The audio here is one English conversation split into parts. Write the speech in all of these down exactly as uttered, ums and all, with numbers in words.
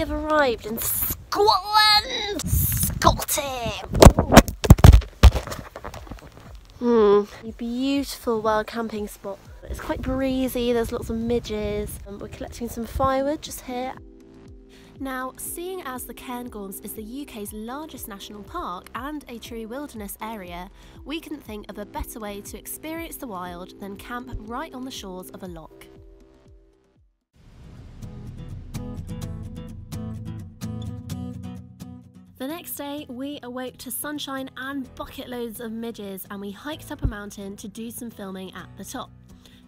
have arrived in Scotland! Scotty! Hmm, a beautiful wild camping spot. It's quite breezy, there's lots of midges. Um, we're collecting some firewood just here. Now, seeing as the Cairngorms is the U K's largest national park and a true wilderness area, we couldn't think of a better way to experience the wild than camp right on the shores of a loch. The next day, we awoke to sunshine and bucket loads of midges, and we hiked up a mountain to do some filming at the top.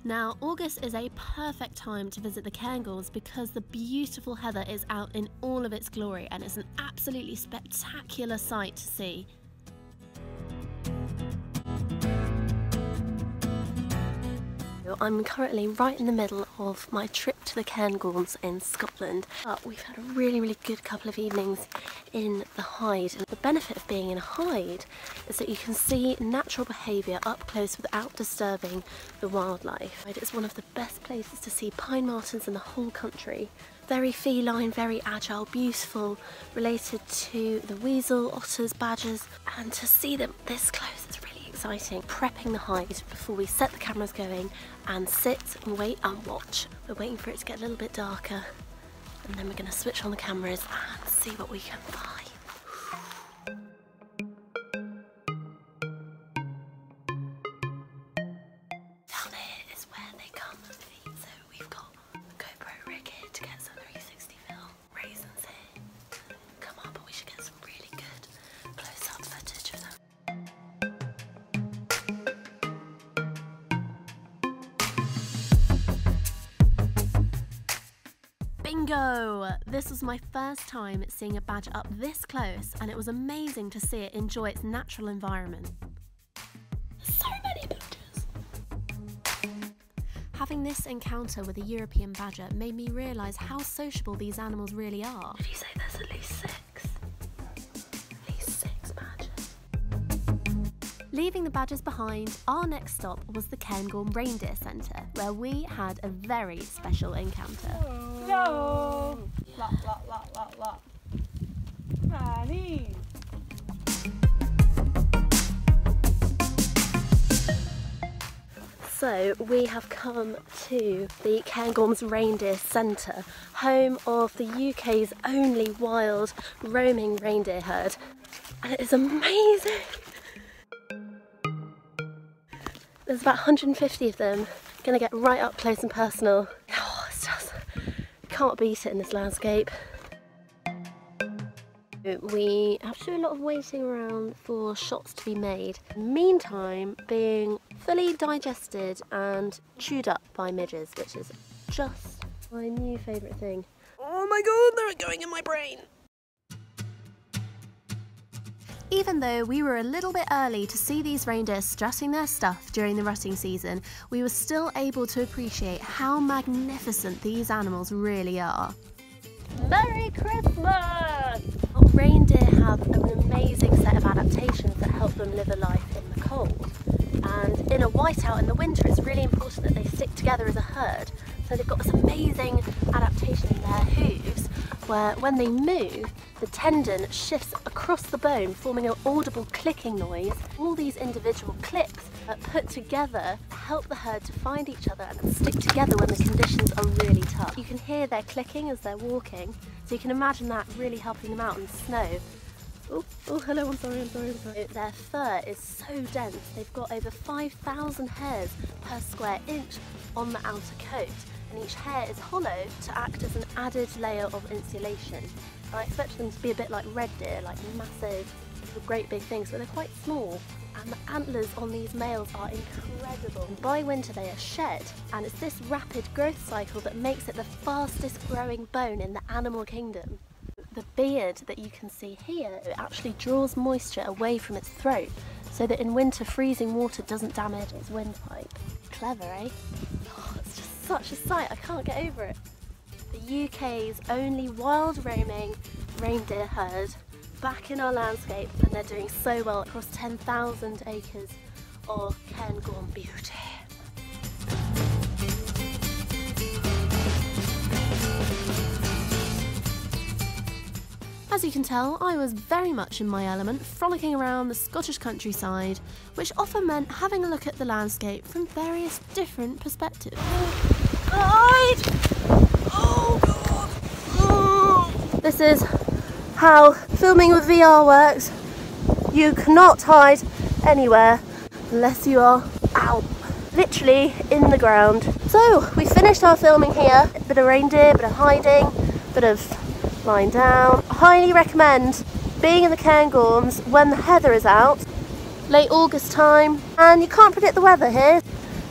Now, August is a perfect time to visit the Cairngorms because the beautiful heather is out in all of its glory and it's an absolutely spectacular sight to see. I'm currently right in the middle of my trip to the Cairngorms in Scotland. But we've had a really, really good couple of evenings in the hide. And the benefit of being in a hide is that you can see natural behaviour up close without disturbing the wildlife. It's one of the best places to see pine martens in the whole country. Very feline, very agile, beautiful, related to the weasel, otters, badgers, and to see them this close is really exciting. Prepping the hide before we set the cameras going and sit and wait and watch. We're waiting for it to get a little bit darker and then we're going to switch on the cameras and see what we can find. Bingo! This was my first time seeing a badger up this close and it was amazing to see it enjoy its natural environment. So many badgers! Having this encounter with a European badger made me realise how sociable these animals really are. Would you say there's at least six? At least six badgers. Leaving the badgers behind, our next stop was the Cairngorm Reindeer Centre, where we had a very special encounter. Hello. Hello! La la la la la. Manny! So we have come to the Cairngorms Reindeer Centre, home of the U K's only wild roaming reindeer herd. And it is amazing! There's about one hundred and fifty of them. Gonna get right up close and personal. Oh, it's just can't beat it in this landscape. We have to do a lot of waiting around for shots to be made. Meantime, being fully digested and chewed up by midges, which is just my new favourite thing. Oh my god, they're going in my brain! Even though we were a little bit early to see these reindeer strutting their stuff during the rutting season, we were still able to appreciate how magnificent these animals really are. Merry Christmas! Reindeer have an amazing set of adaptations that help them live a life in the cold. And in a whiteout in the winter, it's really important that they stick together as a herd. So they've got this amazing adaptation in their hooves, where when they move, the tendon shifts across the bone, forming an audible clicking noise. All these individual clicks are put together to help the herd to find each other and stick together when the conditions are really tough. You can hear their clicking as they're walking, so you can imagine that really helping them out in the snow. Oh, oh, hello, I'm sorry, I'm sorry, I'm sorry. Their fur is so dense, they've got over five thousand hairs per square inch on the outer coat. And each hair is hollow to act as an added layer of insulation. And I expect them to be a bit like red deer, like massive, great big things, but they're quite small. And the antlers on these males are incredible. And by winter they are shed, and it's this rapid growth cycle that makes it the fastest growing bone in the animal kingdom. The beard that you can see here, it actually draws moisture away from its throat, so that in winter freezing water doesn't damage its windpipe. Clever, eh? Oh, it's just such a sight, I can't get over it. The U K's only wild roaming reindeer herd back in our landscape, and they're doing so well across ten thousand acres of Cairngorm beauty. As you can tell, I was very much in my element, frolicking around the Scottish countryside, which often meant having a look at the landscape from various different perspectives. Oh, God! Oh, God! Oh. This is how filming with V R works. You cannot hide anywhere unless you are out, literally in the ground. So, we finished our filming here. A bit of reindeer, a bit of hiding, a bit of lying down. I highly recommend being in the Cairngorms when the heather is out, late August time, and you can't predict the weather here,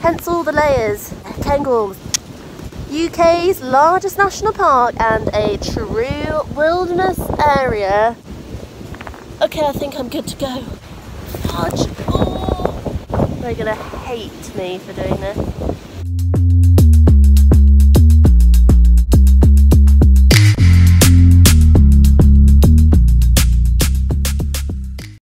hence all the layers. Cairngorms, U K's largest national park and a true wilderness area. Okay, I think I'm good to go. Fudge! Oh. They're gonna hate me for doing this.